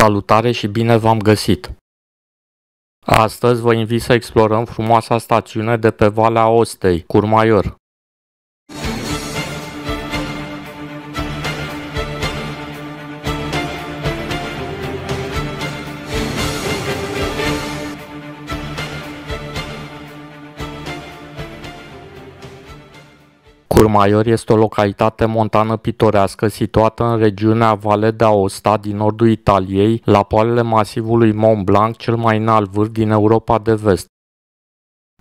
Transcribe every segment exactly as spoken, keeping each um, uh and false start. Salutare și bine v-am găsit! Astăzi vă invit să explorăm frumoasa stațiune de pe Valea Ostei, Courmayeur. Courmayeur este o localitate montană pitorească situată în regiunea Valle d'Aosta din nordul Italiei, la poalele masivului Mont Blanc, cel mai înalt vârf din Europa de vest.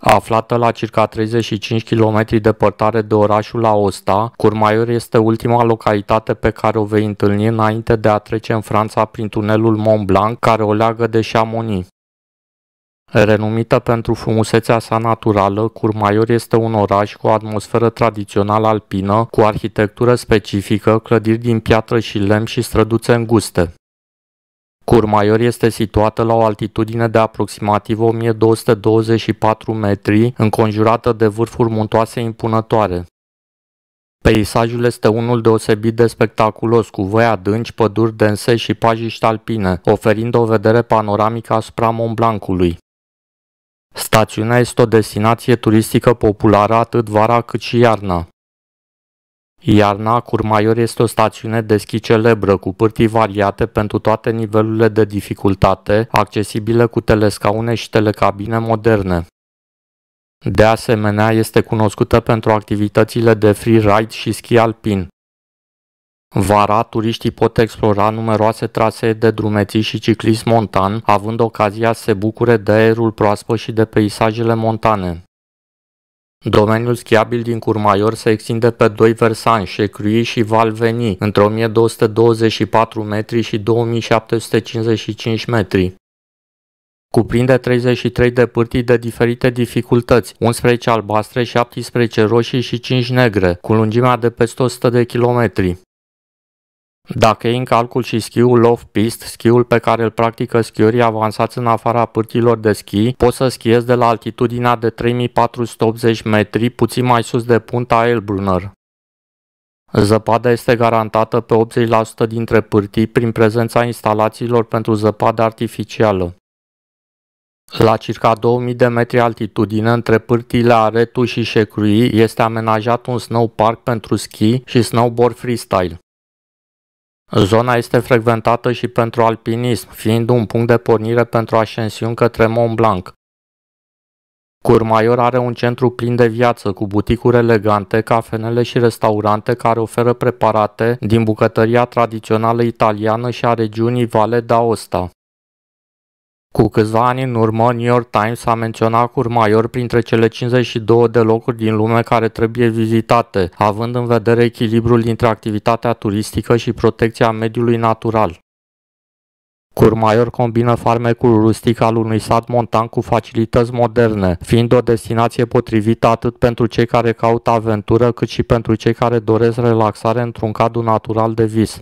Aflată la circa treizeci și cinci de kilometri depărtare de orașul Aosta, Courmayeur este ultima localitate pe care o vei întâlni înainte de a trece în Franța prin tunelul Mont Blanc, care o leagă de Chamonix. Renumită pentru frumusețea sa naturală, Courmayeur este un oraș cu o atmosferă tradițională alpină, cu arhitectură specifică, clădiri din piatră și lemn și străduțe înguste. Courmayeur este situată la o altitudine de aproximativ o mie două sute douăzeci și patru de metri, înconjurată de vârfuri muntoase impunătoare. Peisajul este unul deosebit de spectaculos, cu văi adânci, păduri dense și pajiști alpine, oferind o vedere panoramică asupra Mont Blancului. Stațiunea este o destinație turistică populară atât vara cât și iarna. Iarna, Courmayeur este o stațiune de schi celebră, cu pârtii variate pentru toate nivelurile de dificultate, accesibile cu telescaune și telecabine moderne. De asemenea, este cunoscută pentru activitățile de freeride și schi alpin. Vara, turiștii pot explora numeroase trasee de drumeții și ciclism montan, având ocazia să se bucure de aerul proaspăt și de peisajele montane. Domeniul schiabil din Courmayeur se extinde pe doi versanți, Chécrouit și Val Veni, între o mie două sute douăzeci și patru de metri și două mii șapte sute cincizeci și cinci de metri. Cuprinde treizeci și trei de pârtii de diferite dificultăți, unsprezece albastre, șaptesprezece roșii și cinci negre, cu lungimea de peste o sută de kilometri. Dacă iei în calcul și schiul off-piste, schiul pe care îl practică schiorii avansați în afara pârtilor de schi, poți să schiezi de la altitudinea de trei mii patru sute optzeci de metri, puțin mai sus de punta Elbrunner. Zăpada este garantată pe optzeci la sută dintre pârtii prin prezența instalațiilor pentru zăpadă artificială. La circa două mii de metri altitudine, între pârtiile Aretu și Chécrouit, este amenajat un snow park pentru schi și snowboard freestyle. Zona este frecventată și pentru alpinism, fiind un punct de pornire pentru ascensiuni către Mont Blanc. Courmayeur are un centru plin de viață, cu buticuri elegante, cafenele și restaurante care oferă preparate din bucătăria tradițională italiană și a regiunii Valle d'Aosta. Cu câțiva ani în urmă, New York Times a menționat Courmayeur printre cele cincizeci și două de locuri din lume care trebuie vizitate, având în vedere echilibrul dintre activitatea turistică și protecția mediului natural. Courmayeur combină farmecul rustic al unui sat montan cu facilități moderne, fiind o destinație potrivită atât pentru cei care caută aventură, cât și pentru cei care doresc relaxare într-un cadru natural de vis.